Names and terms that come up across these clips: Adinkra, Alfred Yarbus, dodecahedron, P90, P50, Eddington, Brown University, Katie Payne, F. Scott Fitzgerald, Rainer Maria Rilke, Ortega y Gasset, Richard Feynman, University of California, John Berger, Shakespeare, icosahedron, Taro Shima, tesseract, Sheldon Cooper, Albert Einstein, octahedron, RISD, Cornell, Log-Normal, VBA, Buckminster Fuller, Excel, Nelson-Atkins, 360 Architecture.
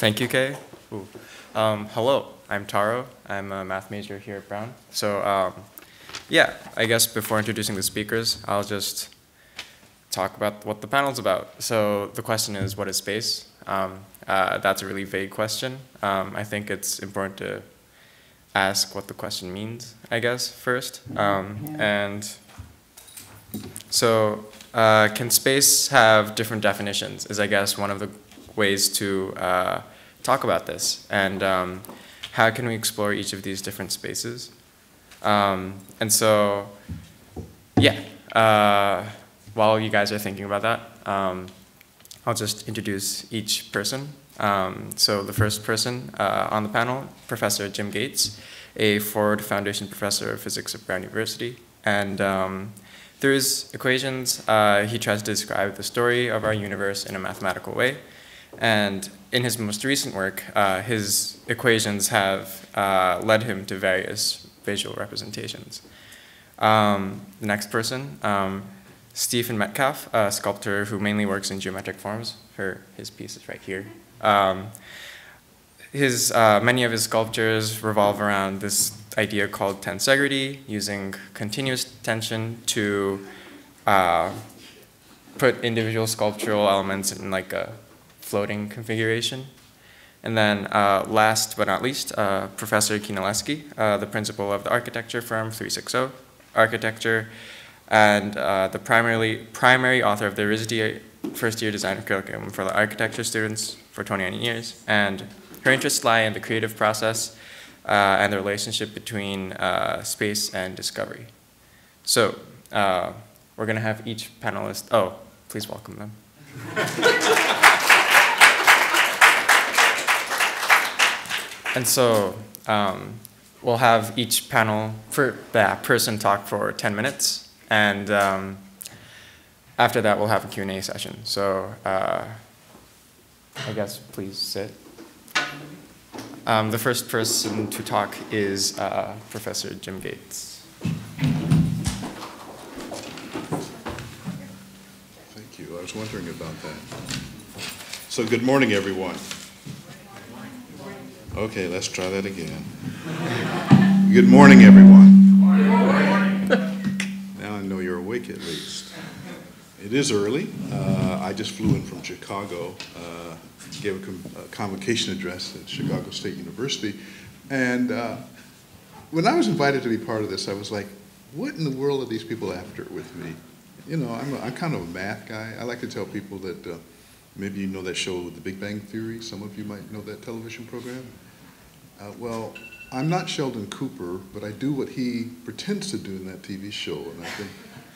Thank you, Kay. Hello, I'm Taro. I'm a math major here at Brown. So yeah, I guess before introducing the speakers, I'll just talk about what the panel's about. So the question is, what is space? That's a really vague question. I think it's important to ask what the question means, I guess, first. And so can space have different definitions is, I guess, one of the ways to talk about this. And how can we explore each of these different spaces? And so, yeah, while you guys are thinking about that, I'll just introduce each person. So the first person on the panel, Professor Jim Gates, a Ford Foundation Professor of Physics at Brown University. And through his equations, he tries to describe the story of our universe in a mathematical way. And in his most recent work, his equations have led him to various visual representations. The next person, Stephen Metcalf, a sculptor who mainly works in geometric forms. His piece is right here. Many of his sculptures revolve around this idea called tensegrity, using continuous tension to put individual sculptural elements in like a floating configuration. And then last but not least, Professor Kyna Leski, the principal of the architecture firm 360 Architecture, and the primary author of the RISD first-year design curriculum for the architecture students for 29 years. And her interests lie in the creative process and the relationship between space and discovery. So we're going to have each panelist. Oh, please welcome them. And so we'll have each panel for that person talk for 10 minutes. And after that, we'll have a Q&A session. So I guess please sit. The first person to talk is Professor Jim Gates. Thank you. I was wondering about that. So good morning, everyone. Okay, let's try that again. Good morning, everyone. Good morning. Now I know you're awake at least. It is early. I just flew in from Chicago, gave a convocation address at Chicago State University. And when I was invited to be part of this, I was like, what in the world are these people after with me? You know, I'm kind of a math guy. I like to tell people that maybe you know that show, The Big Bang Theory. Some of you might know that television program. Well, I'm not Sheldon Cooper, but I do what he pretends to do in that TV show, and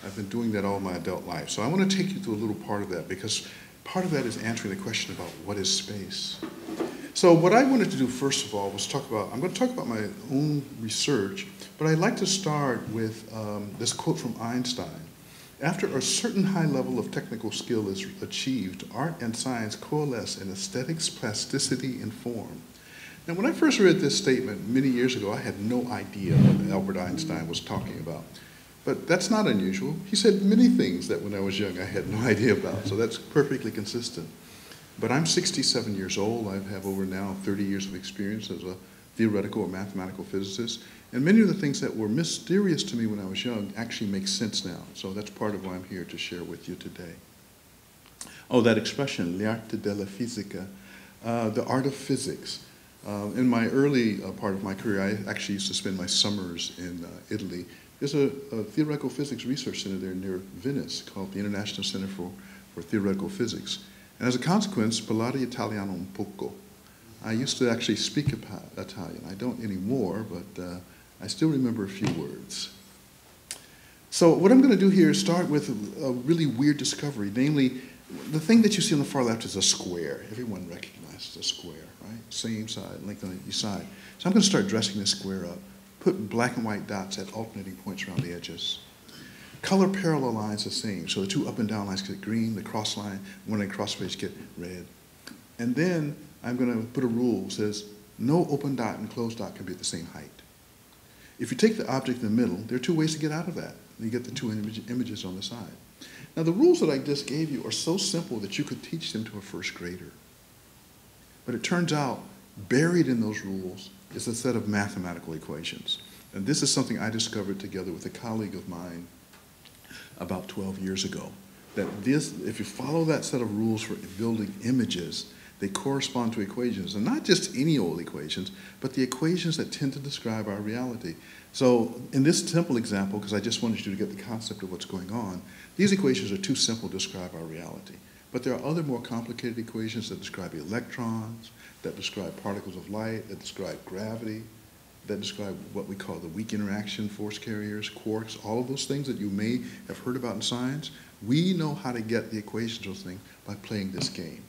I've been doing that all my adult life. So I want to take you through a little part of that, because part of that is answering the question about what is space. So what I wanted to do first of all was talk about, I'm going to talk about my own research, but I'd like to start with this quote from Einstein. After a certain high level of technical skill is achieved, art and science coalesce in aesthetics, plasticity, and form. Now, when I first read this statement many years ago, I had no idea what Albert Einstein was talking about. But that's not unusual. He said many things that when I was young I had no idea about, so that's perfectly consistent. But I'm 67 years old. I have over now 30 years of experience as a theoretical or mathematical physicist. And many of the things that were mysterious to me when I was young actually make sense now. So that's part of why I'm here to share with you today. Oh, that expression, l'arte della fisica, the art of physics. In my early part of my career, I actually used to spend my summers in Italy. There's a theoretical physics research center there near Venice called the International Center for Theoretical Physics. And as a consequence, parlare italiano un poco. I used to actually speak Italian. I don't anymore, but I still remember a few words. So what I'm going to do here is start with a really weird discovery, namely, the thing that you see on the far left is a square. Everyone recognizes a square, right? Same side, length on each side. So I'm going to start dressing this square up, put black and white dots at alternating points around the edges. Color parallel lines the same, so the two up and down lines get green, the cross line, one in the cross space get red. And then I'm going to put a rule that says no open dot and closed dot can be at the same height. If you take the object in the middle, there are two ways to get out of that. You get the two images on the side. Now, the rules that I just gave you are so simple that you could teach them to a first grader. But it turns out, buried in those rules is a set of mathematical equations. And this is something I discovered together with a colleague of mine about 12 years ago, that this, if you follow that set of rules for building images, they correspond to equations, and not just any old equations, but the equations that tend to describe our reality. So in this simple example, because I just wanted you to get the concept of what's going on, these equations are too simple to describe our reality. But there are other more complicated equations that describe electrons, that describe particles of light, that describe gravity, that describe what we call the weak interaction force carriers, quarks, all of those things that you may have heard about in science. We know how to get the equations of things by playing this game.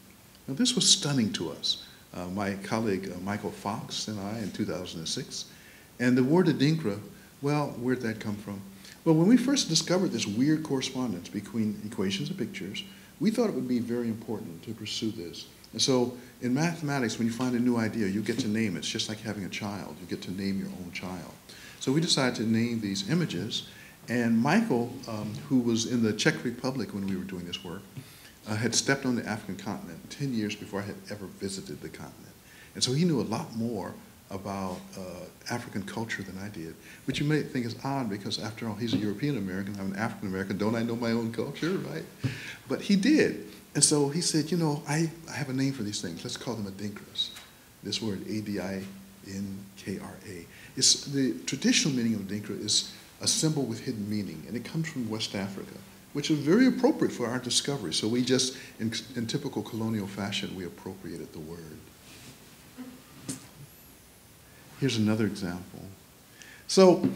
Now, this was stunning to us. My colleague Michael Fox and I in 2006. And the word Adinkra, well, where'd that come from? Well, when we first discovered this weird correspondence between equations and pictures, we thought it would be very important to pursue this. And so in mathematics, when you find a new idea, you get to name it. It's just like having a child. You get to name your own child. So we decided to name these images. And Michael, who was in the Czech Republic when we were doing this work, had stepped on the African continent 10 years before I had ever visited the continent. And so he knew a lot more about African culture than I did, which you may think is odd because, after all, he's a European American, I'm an African American, don't I know my own culture, right? But he did. And so he said, you know, I have a name for these things. Let's call them Adinkras. This word, Adinkra. It's the traditional meaning of Adinkra is a symbol with hidden meaning, and it comes from West Africa, which is very appropriate for our discovery. So we just, in typical colonial fashion, we appropriated the word. Here's another example. So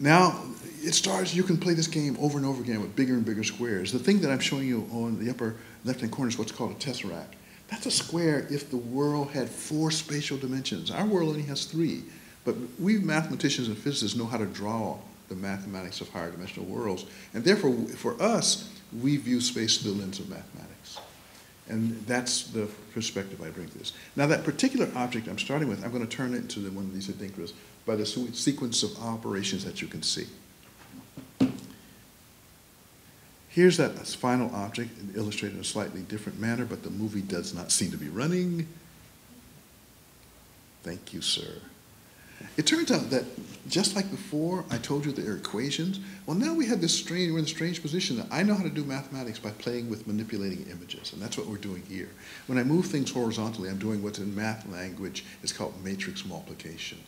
now it starts, you can play this game over and over again with bigger and bigger squares. The thing that I'm showing you on the upper left-hand corner is what's called a tesseract. That's a square if the world had 4 spatial dimensions. Our world only has 3, but we mathematicians and physicists know how to draw the mathematics of higher dimensional worlds. And therefore, for us, we view space through the lens of mathematics. And that's the perspective I bring to this. Now, that particular object I'm starting with, I'm going to turn it into one of these adinkras by the sequence of operations that you can see. Here's that final object, illustrated in a slightly different manner, but the movie does not seem to be running. Thank you, sir. It turns out that, just like before, I told you there are equations. Well, now we have this strange, we're in a strange position that I know how to do mathematics by playing with manipulating images, and that's what we're doing here. When I move things horizontally, I'm doing what's in math language is called matrix multiplication.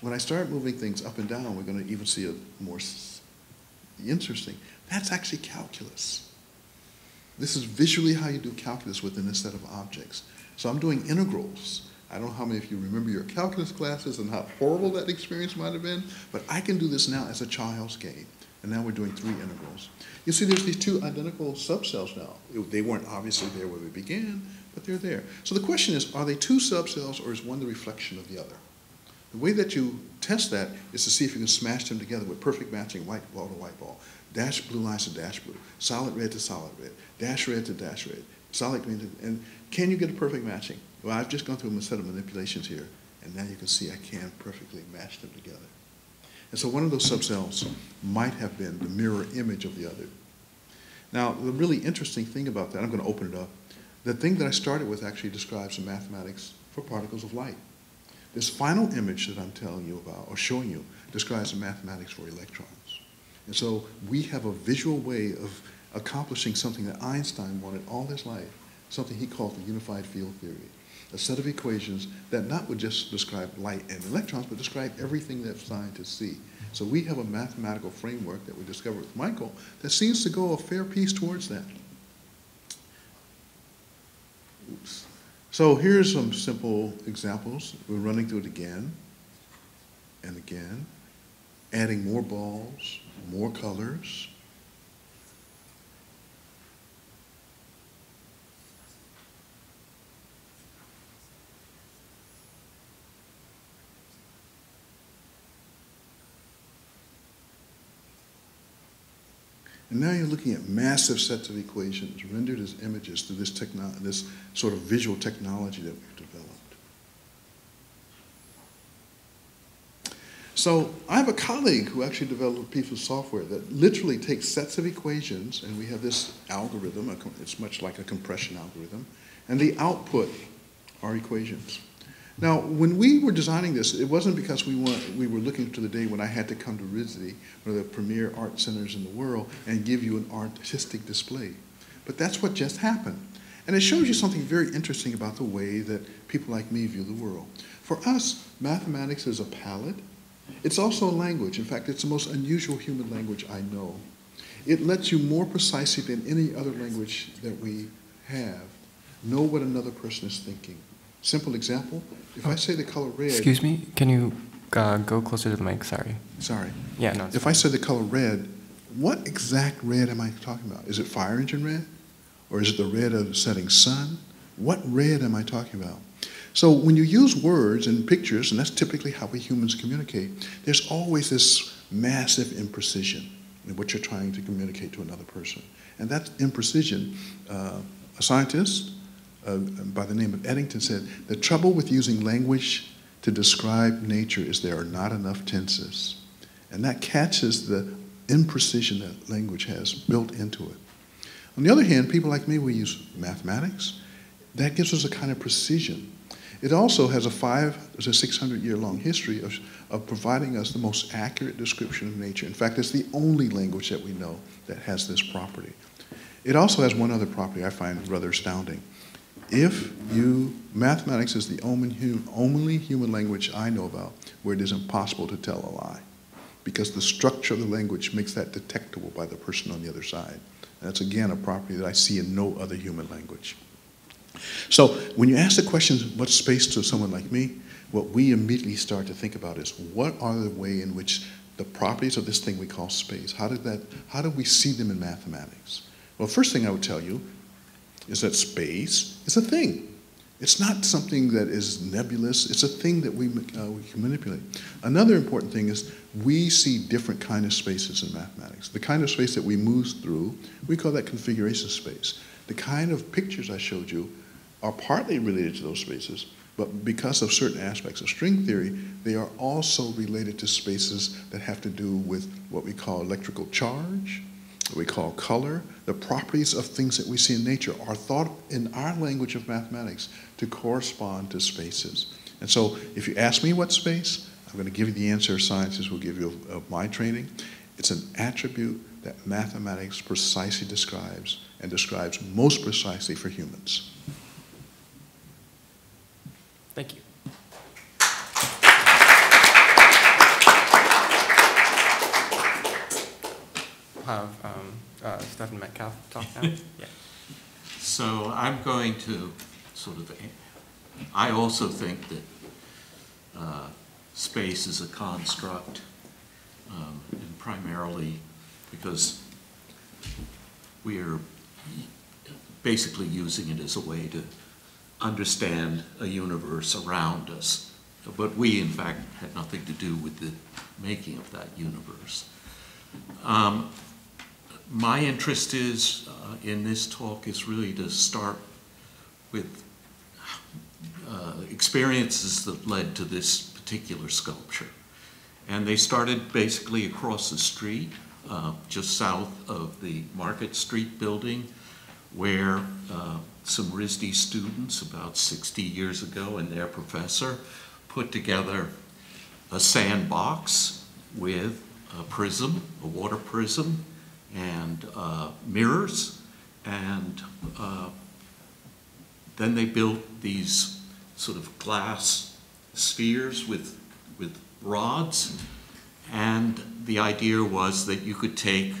When I start moving things up and down, we're going to even see a more interesting. That's actually calculus. This is visually how you do calculus within a set of objects. So I'm doing integrals. I don't know how many of you remember your calculus classes and how horrible that experience might have been, but I can do this now as a child's game. And now we're doing 3 integrals. You see there's these 2 identical subcells now. They weren't obviously there when we began, but they're there. So the question is, are they 2 subcells or is one the reflection of the other? The way that you test that is to see if you can smash them together with perfect matching, white ball to white ball, dash blue lines to dash blue, solid red to solid red, dash red to dash red, solid green to, and can you get a perfect matching? Well, I've just gone through a set of manipulations here, and now you can see I can perfectly match them together. And so one of those subcells might have been the mirror image of the other. Now, the really interesting thing about that, I'm going to open it up, the thing that I started with actually describes the mathematics for particles of light. This final image that I'm telling you about, or showing you, describes the mathematics for electrons. And so we have a visual way of accomplishing something that Einstein wanted all his life, something he called the unified field theory. A set of equations that not would just describe light and electrons, but describe everything that scientists see. So we have a mathematical framework that we discovered with Michael that seems to go a fair piece towards that. Oops. So here's some simple examples. We're running through it again and again, adding more balls, more colors. And now you're looking at massive sets of equations rendered as images through this sort of visual technology that we've developed. So I have a colleague who actually developed a piece of software that literally takes sets of equations, and we have this algorithm, it's much like a compression algorithm, and the output our equations. Now, when we were designing this, it wasn't because we were looking to the day when I had to come to RISD, one of the premier art centers in the world, and give you an artistic display. But that's what just happened. And it shows you something very interesting about the way that people like me view the world. For us, mathematics is a palette. It's also a language. In fact, it's the most unusual human language I know. It lets you more precisely than any other language that we have know what another person is thinking. Simple example, if I say the color red... Excuse me, can you go closer to the mic? Sorry. Sorry. Yeah, no. If I say the color red, what exact red am I talking about? Is it fire engine red? Or is it the red of setting sun? What red am I talking about? So when you use words and pictures, and that's typically how we humans communicate, there's always this massive imprecision in what you're trying to communicate to another person. And that imprecision, a scientist by the name of Eddington said, the trouble with using language to describe nature is there are not enough tenses. And that catches the imprecision that language has built into it. On the other hand, people like me, we use mathematics. That gives us a kind of precision. It also has a 500- to 600-year-long history of providing us the most accurate description of nature. In fact, it's the only language that we know that has this property. It also has one other property I find rather astounding. Mathematics is the only human language I know about where it is impossible to tell a lie, because the structure of the language makes that detectable by the person on the other side. That's, again, a property that I see in no other human language. So when you ask the question, what space to someone like me, what we immediately start to think about is, what are the way in which the properties of this thing we call space, how do we see them in mathematics? Well, first thing I would tell you is that space is a thing. It's not something that is nebulous. It's a thing that we can manipulate. Another important thing is we see different kind of spaces in mathematics. The kind of space that we move through, we call that configuration space. The kind of pictures I showed you are partly related to those spaces, but because of certain aspects of string theory, they are also related to spaces that have to do with what we call electrical charge, what we call color. The properties of things that we see in nature are thought in our language of mathematics to correspond to spaces. And so if you ask me what space, I'm going to give you the answer scientists will give you of my training. It's an attribute that mathematics precisely describes, and describes most precisely for humans. Thank you. Have Stephen Metcalf talk now. Yeah. So I'm going to sort of, I also think that space is a construct, and primarily because we are basically using it as a way to understand a universe around us. But we, in fact, had nothing to do with the making of that universe. My interest is, in this talk, is really to start with experiences that led to this particular sculpture. And they started basically across the street, just south of the Market Street building, where some RISD students about 60 years ago and their professor put together a sandbox with a prism, a water prism, and mirrors, and then they built these sort of glass spheres with rods, and the idea was that you could take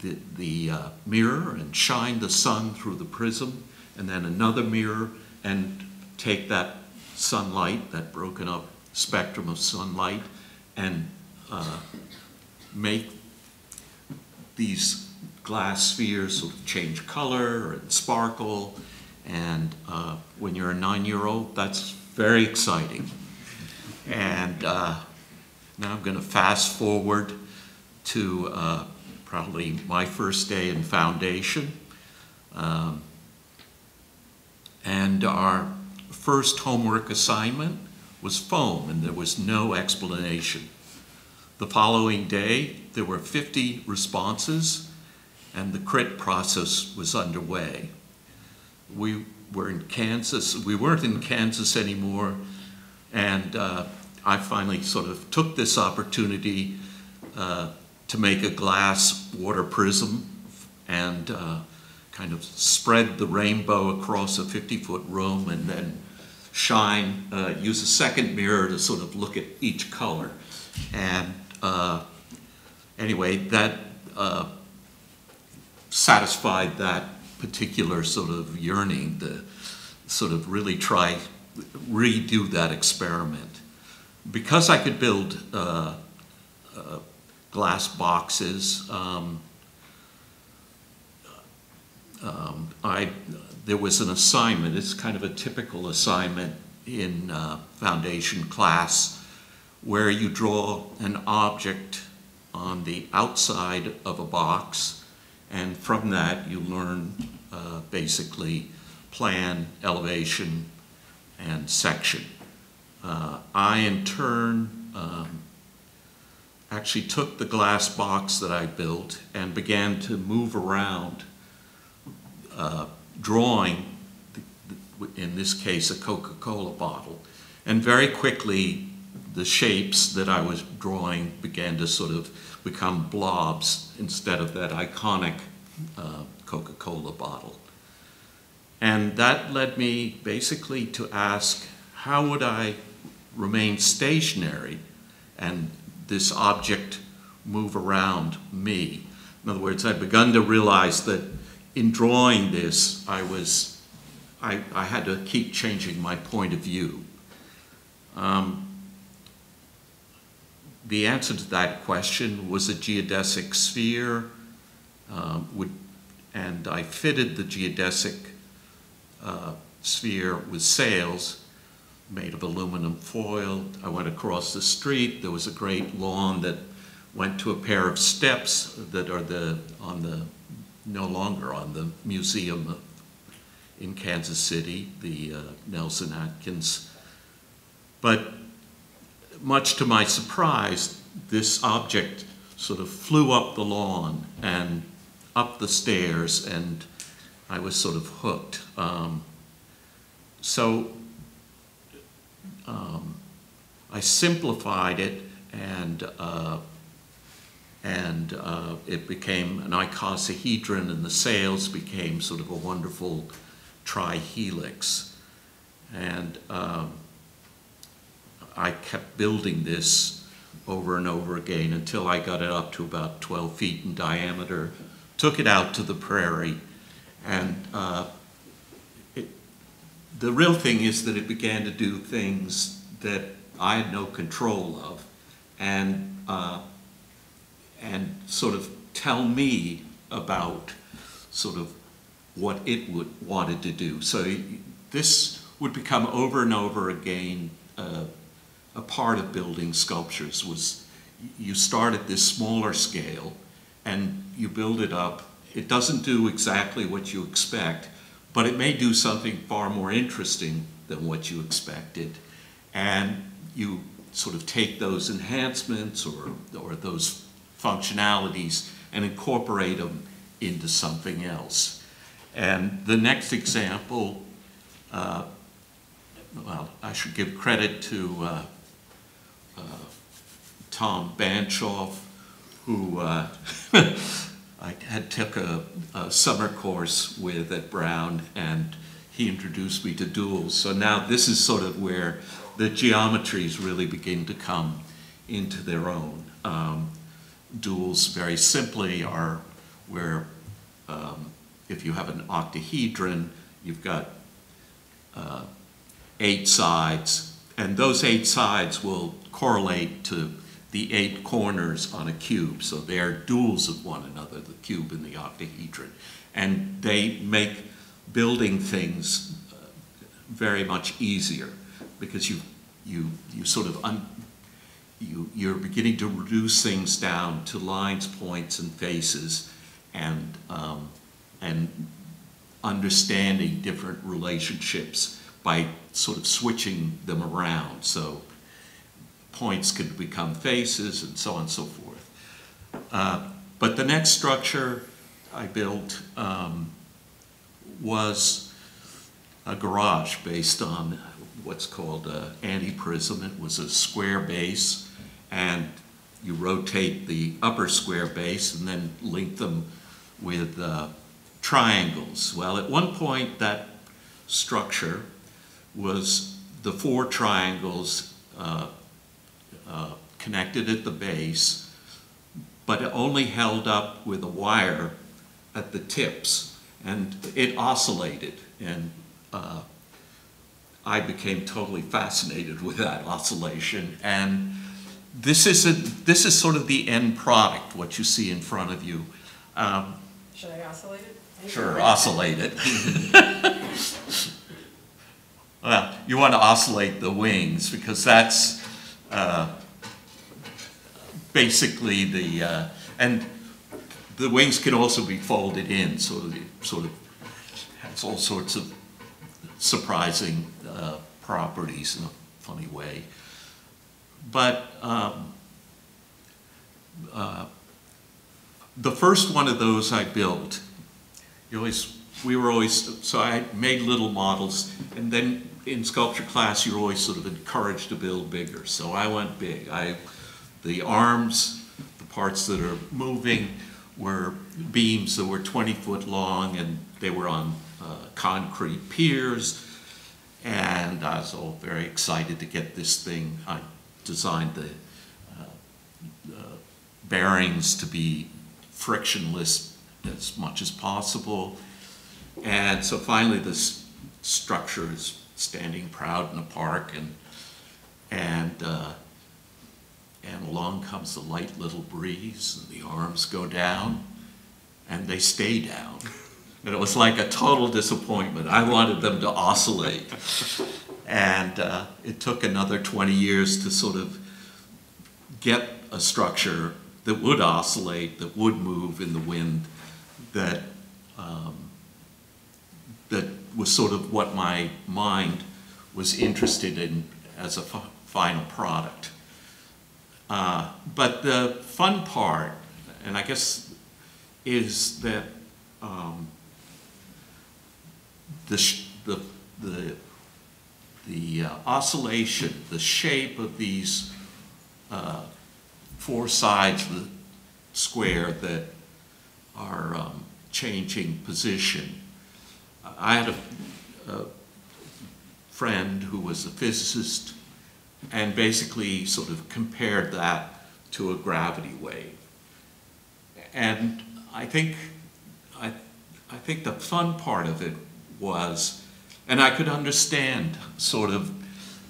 the mirror and shine the sun through the prism, and then another mirror and take that sunlight, that broken up spectrum of sunlight, and make these glass spheres sort of change color and sparkle, and when you're a 9-year-old, that's very exciting. And now I'm going to fast forward to probably my first day in Foundation, and our first homework assignment was foam, and there was no explanation. The following day, there were 50 responses, and the crit process was underway. We were in Kansas. We weren't in Kansas anymore, and I finally sort of took this opportunity to make a glass water prism and kind of spread the rainbow across a 50-foot room, and then shine, use a second mirror to sort of look at each color. And anyway, that satisfied that particular sort of yearning to sort of really try, redo that experiment. Because I could build glass boxes, there was an assignment. It's kind of a typical assignment in foundation class where you draw an object on the outside of a box, and from that you learn basically plan, elevation, and section. I in turn actually took the glass box that I built and began to move around drawing, in this case, a Coca-Cola bottle. And very quickly, the shapes that I was drawing began to sort of become blobs instead of that iconic Coca-Cola bottle. And that led me basically to ask, how would I remain stationary and this object move around me? In other words, I'd begun to realize that in drawing this, I had to keep changing my point of view. The answer to that question was a geodesic sphere, and I fitted the geodesic sphere with sails made of aluminum foil. I went across the street. There was a great lawn that went to a pair of steps that are no longer on the museum in Kansas City, the Nelson-Atkins. But much to my surprise, this object sort of flew up the lawn and up the stairs, and I was sort of hooked. I simplified it, and it became an icosahedron, and the sails became sort of a wonderful trihelix. And I kept building this over and over again until I got it up to about 12 feet in diameter, took it out to the prairie, and the real thing is that it began to do things that I had no control of, and sort of tell me about sort of what it wanted to do. So this would become over and over again a part of building sculptures. Was you start at this smaller scale and you build it up. It doesn't do exactly what you expect, but it may do something far more interesting than what you expected. And you sort of take those enhancements or those functionalities and incorporate them into something else. And the next example, well, I should give credit to Tom Banchoff, who I had took a summer course with at Brown, and he introduced me to duals. So now this is sort of where the geometries really begin to come into their own. Duals, very simply, are where if you have an octahedron, you've got 8 sides, and those 8 sides will correlate to the 8 corners on a cube. So they're duals of one another, the cube and the octahedron. And they make building things very much easier, because you sort of you're beginning to reduce things down to lines, points, and faces, and understanding different relationships by sort of switching them around. So points could become faces, and so on and so forth. But the next structure I built was a garage based on what's called anti-prism. It was a square base, and you rotate the upper square base and then link them with triangles. Well, at one point that structure was the four triangles connected at the base, but only held up with a wire at the tips, and it oscillated. And I became totally fascinated with that oscillation. And this is sort of the end product, what you see in front of you. Should I oscillate it? Sure, oscillate it. Well, you want to oscillate the wings, because that's basically the, and the wings can also be folded in, so it sort of has all sorts of surprising properties in a funny way. But the first one of those I built, so I made little models, and then in sculpture class you're always sort of encouraged to build bigger. So I went big. The arms, the parts that are moving, were beams that were 20 foot long, and they were on concrete piers, and I was all very excited to get this thing. I designed the bearings to be frictionless as much as possible, and so finally this structure is standing proud in a park, and along comes the light little breeze, and the arms go down, and they stay down. And it was like a total disappointment. I wanted them to oscillate. And it took another 20 years to sort of get a structure that would oscillate, that would move in the wind, that, that was sort of what my mind was interested in as a final product. But the fun part, and I guess, is that the oscillation, the shape of these four sides of the square that are changing position. I had a friend who was a physicist, and basically sort of compared that to a gravity wave. And I think the fun part of it was, and I could understand sort of,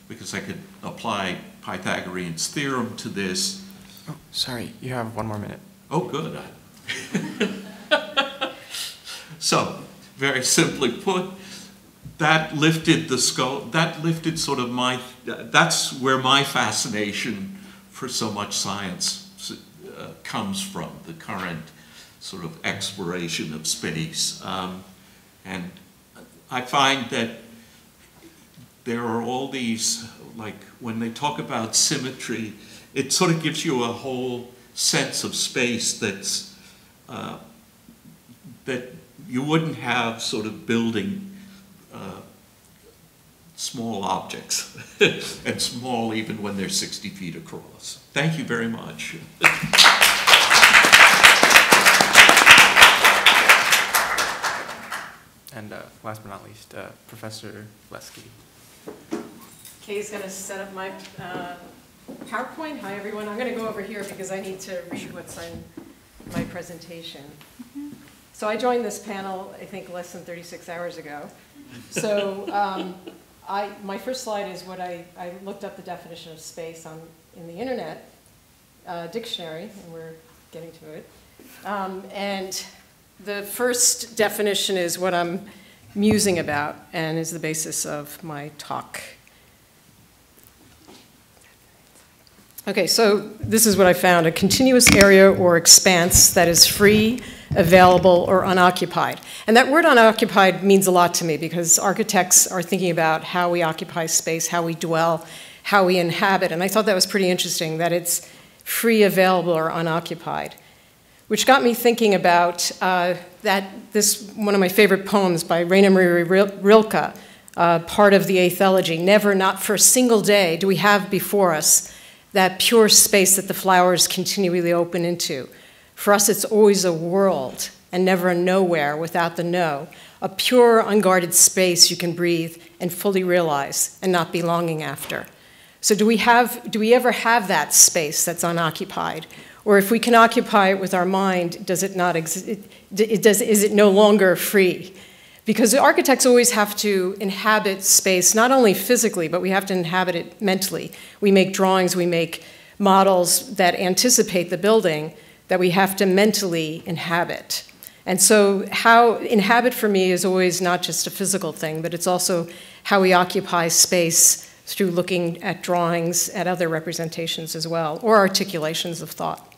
because I could apply Pythagorean's theorem to this. Oh, sorry, you have 1 more minute. Oh, good. So, very simply put, that lifted the scope, that lifted sort of my, that's where my fascination for so much science comes from, the current sort of exploration of space. And I find that there are all these, like when they talk about symmetry, it sort of gives you a whole sense of space that's, that you wouldn't have sort of building small objects, and small even when they're 60 feet across. Thank you very much. And last but not least, Professor Leski. Kay's going to set up my PowerPoint. Hi, everyone. I'm going to go over here because I need to read what's on my presentation. So I joined this panel, I think, less than 36 hours ago. So my first slide is what I looked up the definition of space in the internet dictionary, and we're getting to it. And the first definition is what I'm musing about and is the basis of my talk. Okay, so this is what I found: a continuous area or expanse that is free, available, or unoccupied. And that word unoccupied means a lot to me, because architects are thinking about how we occupy space, how we dwell, how we inhabit. And I thought that was pretty interesting, that it's free, available, or unoccupied, which got me thinking about one of my favorite poems by Rainer Maria Rilke, part of the aethology. Never, not for a single day, do we have before us that pure space that the flowers continually open into. For us, it's always a world and never a nowhere without the no, a pure, unguarded space you can breathe and fully realize and not be longing after. So do we ever have that space that's unoccupied? Or if we can occupy it with our mind, does it not is it no longer free? Because architects always have to inhabit space, not only physically, but we have to inhabit it mentally. We make drawings, we make models that anticipate the building that we have to mentally inhabit. And so how inhabit for me is always not just a physical thing, but it's also how we occupy space through looking at drawings, at other representations as well, or articulations of thought.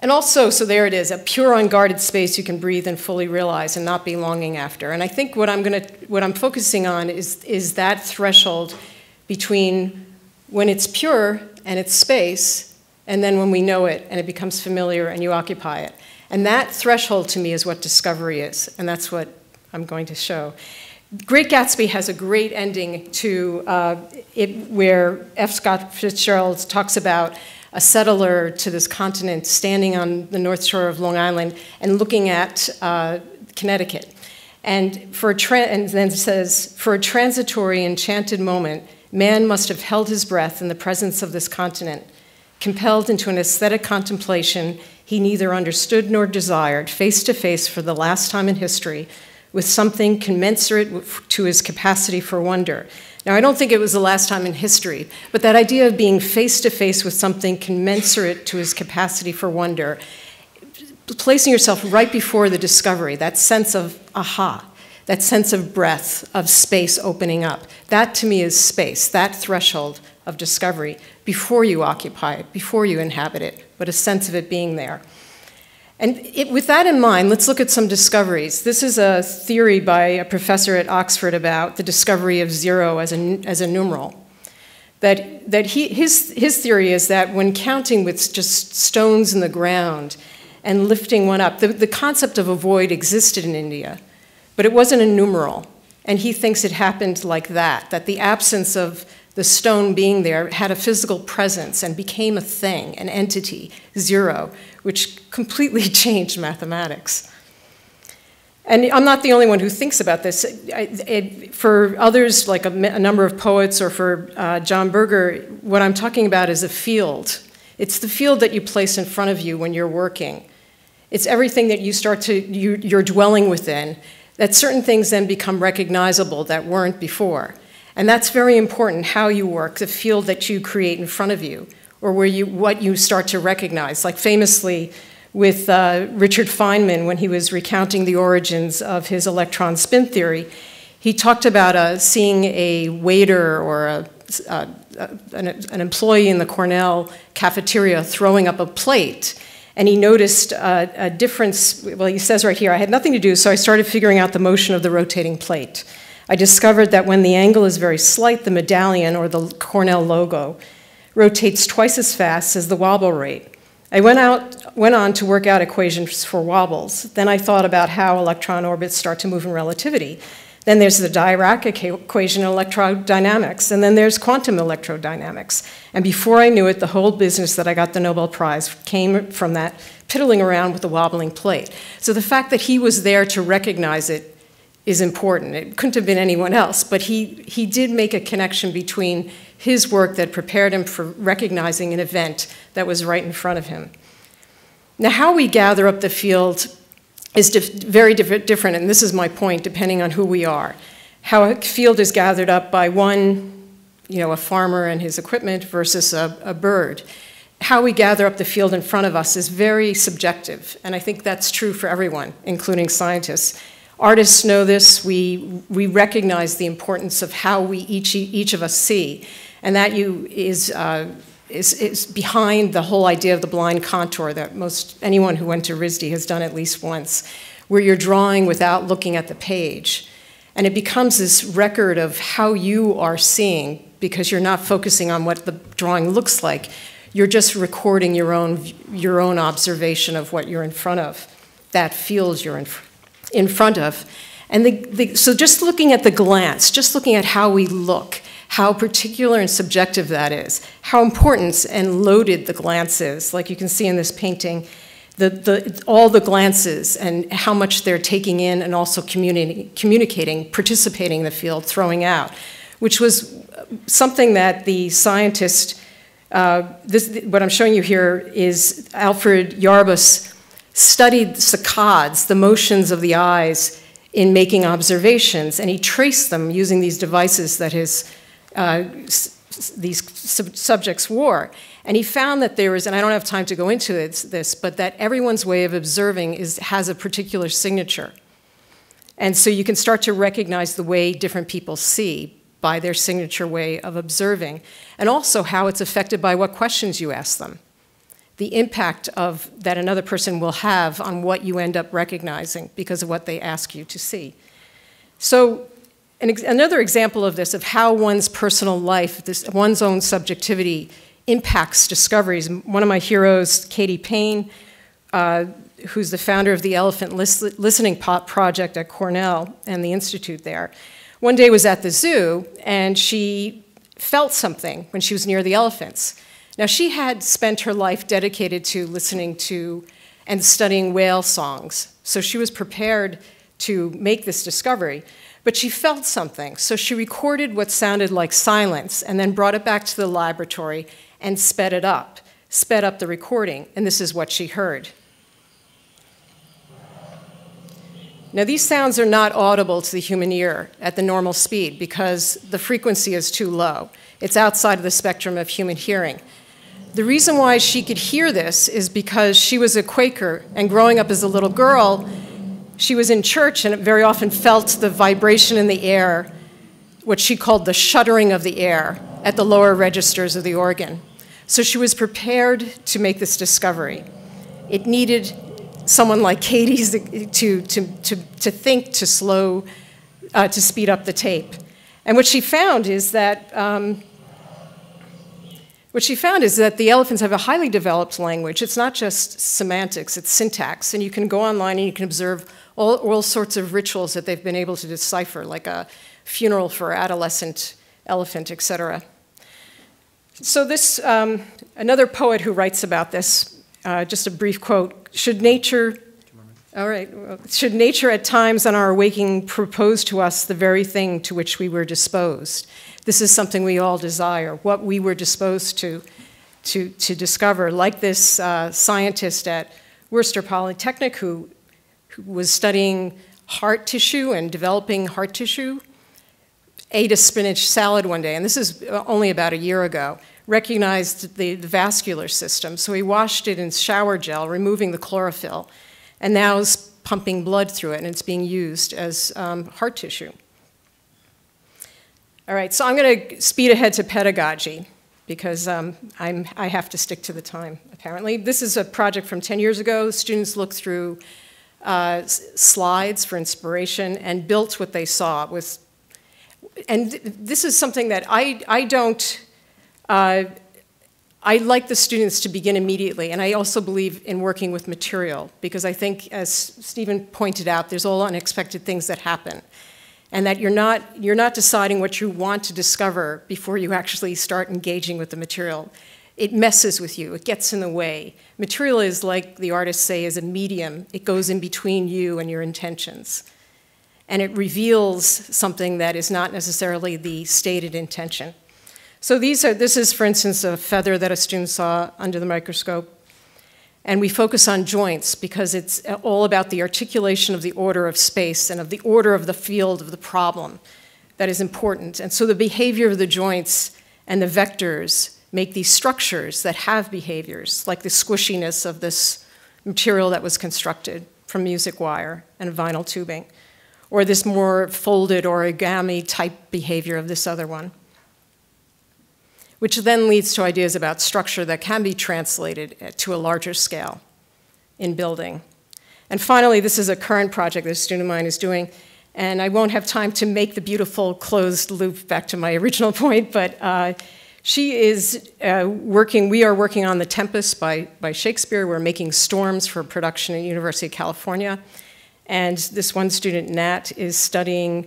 And also, so there it is, a pure unguarded space you can breathe and fully realize and not be longing after. And I think what I'm focusing on is that threshold between when it's pure and it's space, and then when we know it and it becomes familiar and you occupy it. And that threshold to me is what discovery is, and that's what I'm going to show. Great Gatsby has a great ending to it, where F. Scott Fitzgerald talks about a settler to this continent standing on the north shore of Long Island and looking at Connecticut. And, then says, for a transitory, enchanted moment, man must have held his breath in the presence of this continent, compelled into an aesthetic contemplation he neither understood nor desired, face to face for the last time in history, with something commensurate to his capacity for wonder. Now, I don't think it was the last time in history, but that idea of being face-to-face with something commensurate to his capacity for wonder, placing yourself right before the discovery, that sense of aha, that sense of breath, of space opening up, that to me is space, that threshold of discovery, before you occupy it, before you inhabit it, but a sense of it being there. And with that in mind, let's look at some discoveries. This is a theory by a professor at Oxford about the discovery of zero as a numeral. His theory is that when counting with just stones in the ground and lifting one up, the concept of a void existed in India, but it wasn't a numeral. And he thinks it happened like that, that the absence of the stone being there had a physical presence and became a thing, an entity, zero, which completely changed mathematics. And I'm not the only one who thinks about this. For others, like a number of poets, or for John Berger, what I'm talking about is a field. It's the field that you place in front of you when you're working. It's everything that you start to, you're dwelling within, that certain things then become recognizable that weren't before. And that's very important, how you work, the field that you create in front of you, or where you, what you start to recognize. Like famously with Richard Feynman, when he was recounting the origins of his electron spin theory, he talked about seeing a waiter or an employee in the Cornell cafeteria throwing up a plate. And he noticed a difference. Well, he says right here, I had nothing to do, so I started figuring out the motion of the rotating plate. I discovered that when the angle is very slight, the medallion, or the Cornell logo, rotates twice as fast as the wobble rate. I went on to work out equations for wobbles. Then I thought about how electron orbits start to move in relativity. Then there's the Dirac equation in electrodynamics, and then there's quantum electrodynamics. And before I knew it, the whole business that I got the Nobel Prize came from that piddling around with the wobbling plate. So the fact that he was there to recognize it is important. It couldn't have been anyone else, but he did make a connection between his work that prepared him for recognizing an event that was right in front of him. Now, how we gather up the field is very different, and this is my point, depending on who we are. How a field is gathered up by one, you know, a farmer and his equipment versus a bird. How we gather up the field in front of us is very subjective, and I think that's true for everyone, including scientists. Artists know this. We recognize the importance of how we each of us see, and that is behind the whole idea of the blind contour that anyone who went to RISD has done at least once, where you're drawing without looking at the page, and it becomes this record of how you are seeing because you're not focusing on what the drawing looks like. You're just recording your own observation of what you're in front of, that field you're in front of. And so just looking at the glance, just looking at how we look, how particular and subjective that is, how important and loaded the glance is, like you can see in this painting, all the glances and how much they're taking in and also communicating, participating in the field, throwing out, which was something that the scientist, what I'm showing you here is Alfred Yarbus studied saccades, the motions of the eyes in making observations, and he traced them using these devices that his subjects wore. And he found that there was, and I don't have time to go into this, but that everyone's way of observing has a particular signature. And so you can start to recognize the way different people see by their signature way of observing, and also how it's affected by what questions you ask them, the impact of that another person will have on what you end up recognizing because of what they ask you to see. So another example of this, of how one's personal life, one's own subjectivity impacts discoveries. One of my heroes, Katie Payne, who's the founder of the Elephant Listening Project at Cornell and the Institute there, one day was at the zoo and she felt something when she was near the elephants. Now she had spent her life dedicated to listening to and studying whale songs, so she was prepared to make this discovery. But she felt something, so she recorded what sounded like silence and then brought it back to the laboratory and sped up the recording, and this is what she heard. Now these sounds are not audible to the human ear at the normal speed because the frequency is too low. It's outside of the spectrum of human hearing. The reason why she could hear this is because she was a Quaker, and growing up as a little girl, she was in church and very often felt the vibration in the air, what she called the shuddering of the air at the lower registers of the organ. So she was prepared to make this discovery. It needed someone like Katie's to think, to slow, to speed up the tape. And what she found is that the elephants have a highly developed language. It's not just semantics, it's syntax. And you can go online and you can observe all sorts of rituals that they've been able to decipher, like a funeral for adolescent elephant, et cetera. So this, another poet who writes about this, just a brief quote, should nature at times on our awaking propose to us the very thing to which we were disposed? This is something we all desire, what we were disposed to discover, like this scientist at Worcester Polytechnic who was studying heart tissue and developing heart tissue, ate a spinach salad one day, and this is only about a year ago, recognized the vascular system, so he washed it in shower gel, removing the chlorophyll, and now is pumping blood through it, and it's being used as heart tissue. All right, so I'm going to speed ahead to pedagogy, because I have to stick to the time, apparently. This is a project from 10 years ago. Students looked through slides for inspiration and built what they saw. And this is something that I like the students to begin immediately, and I also believe in working with material, because I think, as Stephen pointed out, there's all unexpected things that happen, and that you're not deciding what you want to discover before you actually start engaging with the material. It messes with you, it gets in the way. Material is, like the artists say, is a medium. It goes in between you and your intentions, and it reveals something that is not necessarily the stated intention. So this is, for instance, a feather that a student saw under the microscope. And we focus on joints because it's all about the articulation of the order of space and of the order of the field of the problem that is important. And so the behavior of the joints and the vectors make these structures that have behaviors, like the squishiness of this material that was constructed from music wire and vinyl tubing, or this more folded origami type behavior of this other one, which then leads to ideas about structure that can be translated to a larger scale in building. And finally, this is a current project that a student of mine is doing, and I won't have time to make the beautiful closed loop back to my original point, but she is we are working on The Tempest by Shakespeare. We're making storms for production at University of California, And this one student, Nat, is studying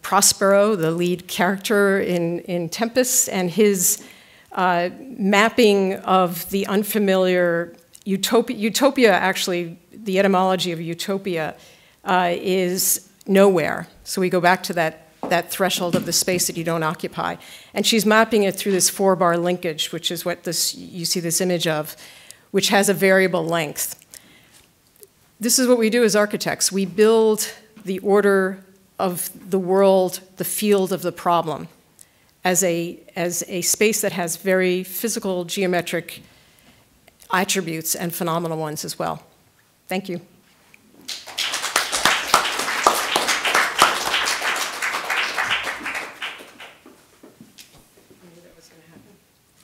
Prospero, the lead character in Tempest, and his mapping of the unfamiliar utopia. Utopia, actually, the etymology of utopia is nowhere. So we go back to that threshold of the space that you don't occupy. And she's mapping it through this 4-bar linkage, which is what this, you see this image of, which has a variable length. This is what we do as architects. We build the order of the world, the field of the problem, as a space that has very physical, geometric attributes and phenomenal ones as well. Thank you.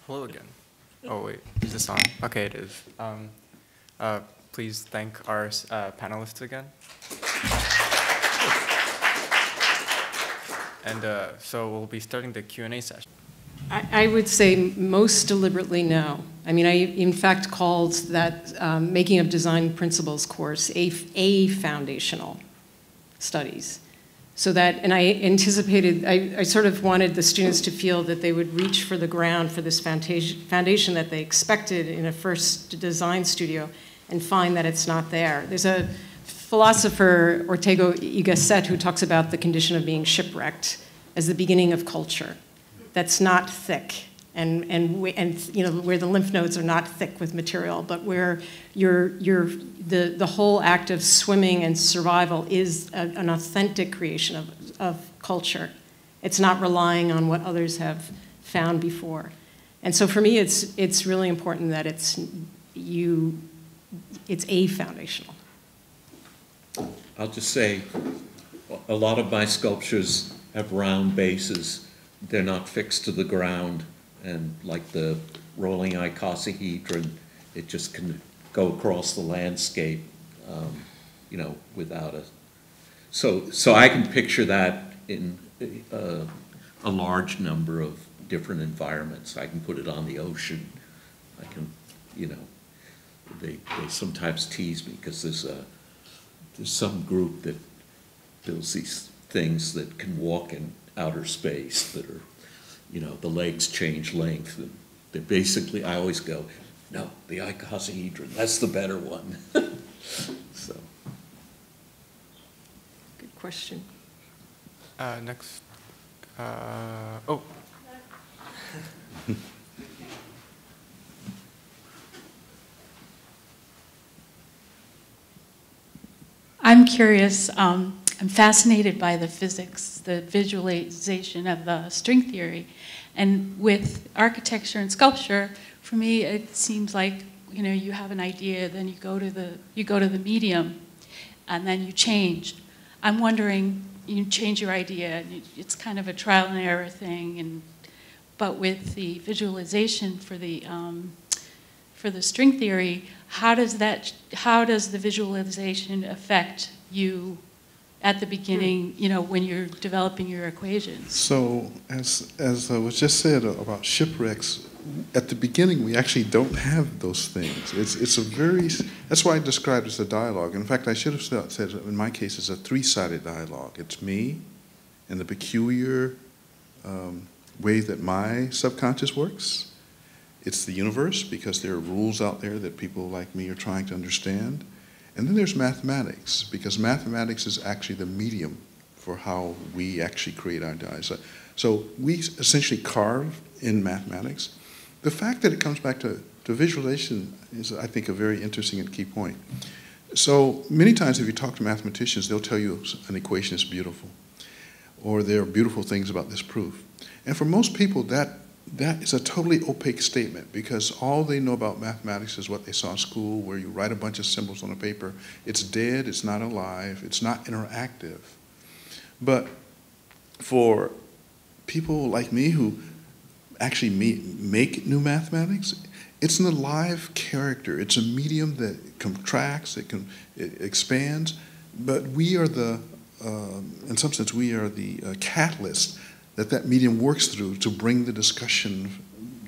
Hello again. Oh wait, is this on? Okay, it is. Please thank our panelists again. And so we'll be starting the Q&A session. I would say most deliberately no. I mean, I in fact called that Making of Design Principles course a foundational studies. So that, and I anticipated, I sort of wanted the students to feel that they would reach for the ground for this foundation that they expected in a first design studio and find that it's not there. There's a philosopher, Ortega y Gasset, who talks about the condition of being shipwrecked as the beginning of culture. That's not thick, and you know, where the lymph nodes are not thick with material, but where the whole act of swimming and survival is an authentic creation of culture. It's not relying on what others have found before. And so for me, it's really important that it's a foundational. I'll just say, a lot of my sculptures have round bases. They're not fixed to the ground, and like the rolling icosahedron, it just can go across the landscape, you know, without a. So I can picture that in a large number of different environments. I can put it on the ocean. I can, you know, they sometimes tease me because there's some group that builds these things that can walk in outer space that are, you know, the legs change length. And they're basically, I always go, no, the icosahedron, that's the better one. So. Good question. Next. Oh. I'm curious, I'm fascinated by the physics, the visualization of the string theory. And with architecture and sculpture, for me, it seems like, you know, you have an idea, then you go to the medium, and then you change. I'm wondering, you change your idea, and it's kind of a trial and error thing. And but with the visualization for the string theory, how does the visualization affect you at the beginning, you know, when you're developing your equations? So as was just said about shipwrecks, at the beginning we actually don't have those things. It's a very, that's why I described it as a dialogue. In fact, I should have said in my case it's a three-sided dialogue. It's me and the peculiar way that my subconscious works. It's the universe, because there are rules out there that people like me are trying to understand. And then there's mathematics, because mathematics is actually the medium for how we actually create our designs. So we essentially carve in mathematics. The fact that it comes back to visualization is, I think, a very interesting and key point. So many times if you talk to mathematicians, they'll tell you an equation is beautiful, or there are beautiful things about this proof. And for most people, that is a totally opaque statement, because all they know about mathematics is what they saw in school, where you write a bunch of symbols on a paper. It's dead, it's not alive, it's not interactive. But for people like me who actually make new mathematics, it's an alive character. It's a medium that contracts, it expands, but we are the, in some sense, we are the catalyst that medium works through to bring the discussion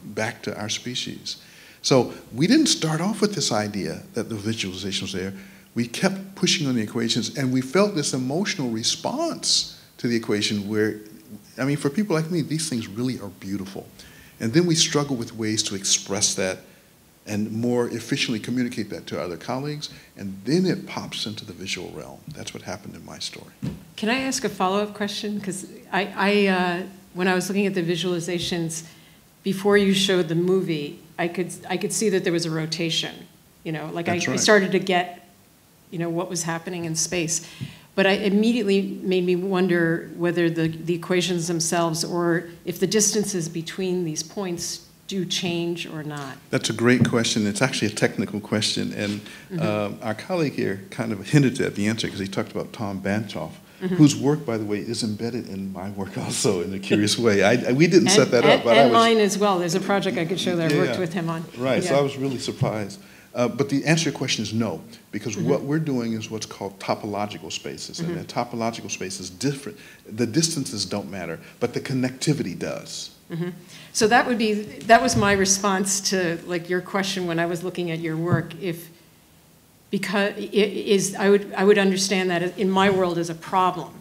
back to our species. So we didn't start off with this idea that the visualization was there. we kept pushing on the equations, and we felt this emotional response to the equation where, I mean, for people like me, these things really are beautiful. And then we struggle with ways to express that and more efficiently communicate that to other colleagues, and then it pops into the visual realm. That's what happened in my story. Can I ask a follow-up question? Because when I was looking at the visualizations, before you showed the movie, I could see that there was a rotation. You know, like I started to get, you know, what was happening in space. But it immediately made me wonder whether the equations themselves or if the distances between these points do change or not. That's a great question. It's actually a technical question. And our colleague here kind of hinted at the answer because he talked about Tom Banchoff, whose work, by the way, is embedded in my work also in a curious way. We didn't set that up. But and mine as well. There's a project I could show that I worked with him on. Right, so I was really surprised. But the answer to your question is no, because what we're doing is what's called topological spaces, and the topological space is different. The distances don't matter, but the connectivity does. So that was my response to like your question when I was looking at your work. I would understand that in my world as a problem,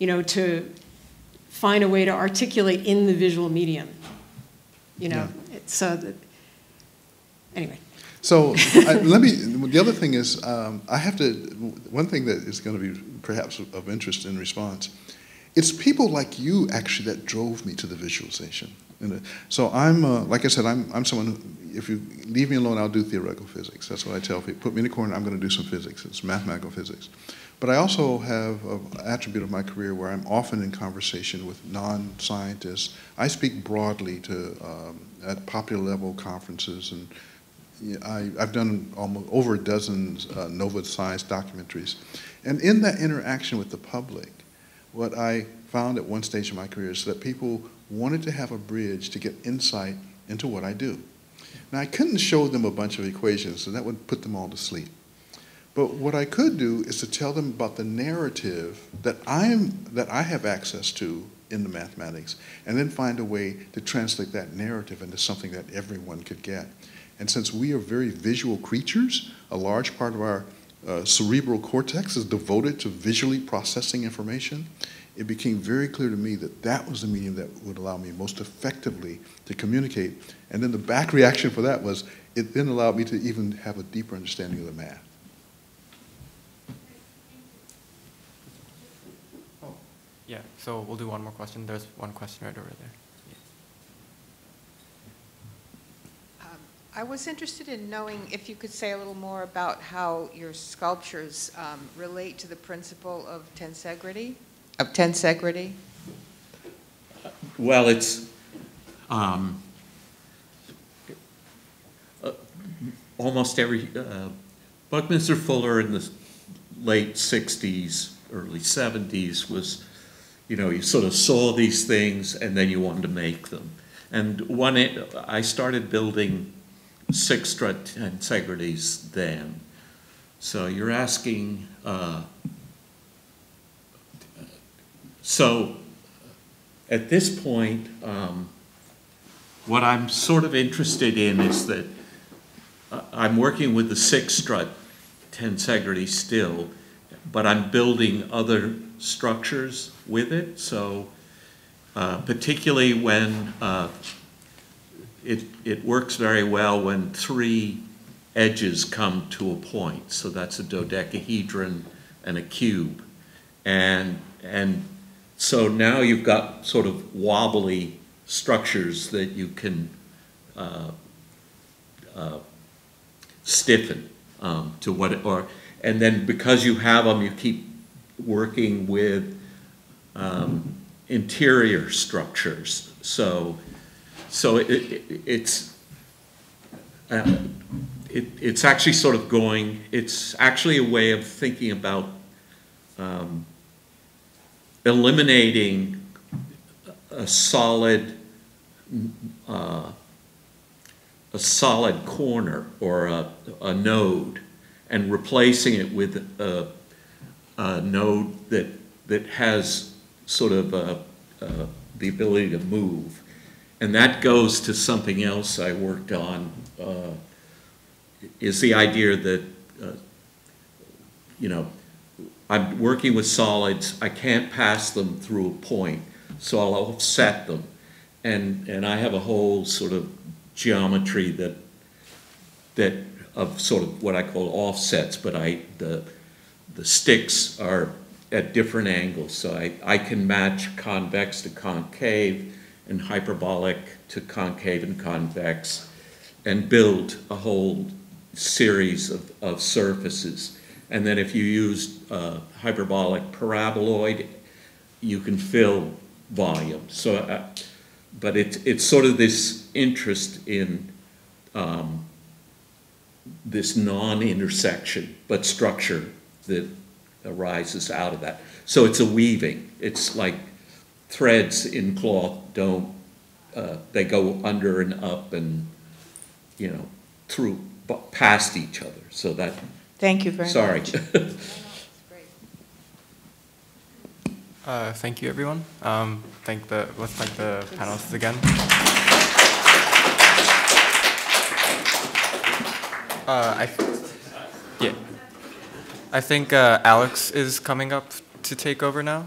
you know, to find a way to articulate in the visual medium, you know. So that, anyway. So the other thing is, one thing that is going to be perhaps of interest in response, it's people like you actually that drove me to the visualization. So I'm, like I said, I'm someone who, if you leave me alone, I'll do theoretical physics. That's what I tell people. Put me in a corner, I'm going to do some physics. It's mathematical physics. But I also have an attribute of my career where I'm often in conversation with non-scientists. I speak broadly to, at popular level conferences, and I've done almost over a dozen Nova Science documentaries. And in that interaction with the public, what I found at one stage in my career is that people wanted to have a bridge to get insight into what I do. Now, I couldn't show them a bunch of equations, so that would put them all to sleep. But what I could do is to tell them about the narrative that I have access to in the mathematics, and then find a way to translate that narrative into something that everyone could get. And since we are very visual creatures, a large part of our cerebral cortex is devoted to visually processing information, it became very clear to me that that was the medium that would allow me most effectively to communicate. And then the back reaction for that was, it then allowed me to even have a deeper understanding of the math. Oh, yeah, so we'll do one more question. There's one question right over there. I was interested in knowing if you could say a little more about how your sculptures relate to the principle of tensegrity. Well, it's almost every Buckminster Fuller in the late '60s, early '70s was, you know, you sort of saw these things and then you wanted to make them. And I started building sixtra tensegrity then. So you're asking, so at this point, what I'm sort of interested in is that I'm working with the sixtra tensegrity still, but I'm building other structures with it. So particularly when it works very well when three edges come to a point. So that's a dodecahedron and a cube. And so now you've got sort of wobbly structures that you can stiffen to what, and then because you have them, you keep working with interior structures. So it's actually sort of going, it's actually a way of thinking about eliminating a solid corner or a node and replacing it with a node that has sort of the ability to move. And that goes to something else I worked on, is the idea that you know, I'm working with solids, I can't pass them through a point, so I'll offset them. And I have a whole sort of geometry that of sort of what I call offsets, but the sticks are at different angles, so I can match convex to concave and hyperbolic to concave and convex and build a whole series of surfaces. And then if you use hyperbolic paraboloid, you can fill volume. So, but it's sort of this interest in this non-intersection, but structure that arises out of that. So it's a weaving. It's like threads in cloth don't, they go under and up and, you know, through, past each other. So that. Thank you very much. Sorry. Thank you, everyone. Let's thank the panelists again. I think Alex is coming up to take over now.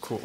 Cool.